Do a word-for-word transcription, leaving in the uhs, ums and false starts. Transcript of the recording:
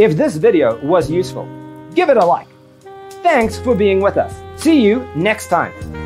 If this video was useful, give it a like. Thanks for being with us. See you next time.